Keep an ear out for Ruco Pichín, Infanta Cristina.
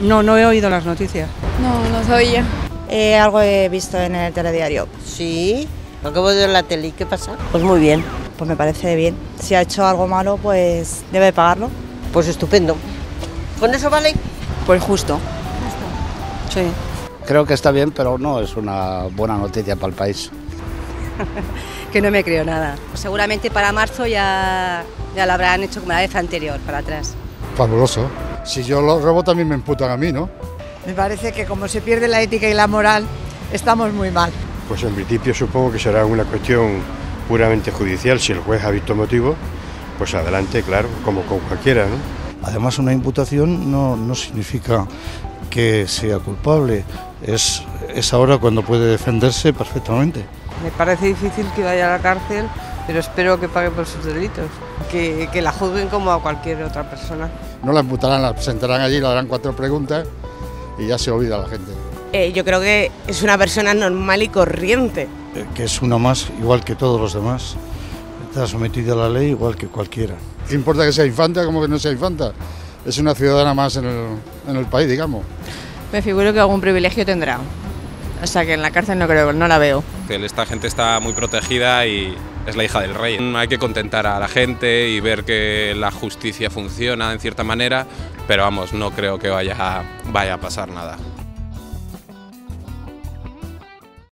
No he oído las noticias. No sabía. Algo he visto en el telediario. Sí, lo acabo de ver en la tele. ¿Qué pasa? Pues muy bien, pues me parece bien. Si ha hecho algo malo, pues debe pagarlo. Pues estupendo. ¿Con eso vale? Pues justo. Sí. Creo que está bien, pero no es una buena noticia para el país. Que no me creo nada. Seguramente para marzo ya lo habrán hecho como la vez anterior, para atrás. Fabuloso. Si yo lo robo también me imputan a mí, ¿no? Me parece que como se pierde la ética y la moral, estamos muy mal. Pues en principio supongo que será una cuestión puramente judicial. Si el juez ha visto motivo, pues adelante, claro, como con cualquiera, ¿no? Además, una imputación no significa que sea culpable. Es ahora cuando puede defenderse perfectamente. Me parece difícil que vaya a la cárcel, pero espero que pague por sus delitos, que la juzguen como a cualquier otra persona. No la imputarán, la presentarán allí, le harán 4 preguntas y ya se olvida la gente. Yo creo que es una persona normal y corriente. Que es uno más, igual que todos los demás. Está sometida a la ley igual que cualquiera. ¿Qué importa que sea infanta como que no sea infanta? Es una ciudadana más en el país, digamos. Me figuro que algún privilegio tendrá. O sea que en la cárcel no creo, no la veo. Esta gente está muy protegida y es la hija del rey. Hay que contentar a la gente y ver que la justicia funciona en cierta manera, pero vamos, no creo que vaya a pasar nada.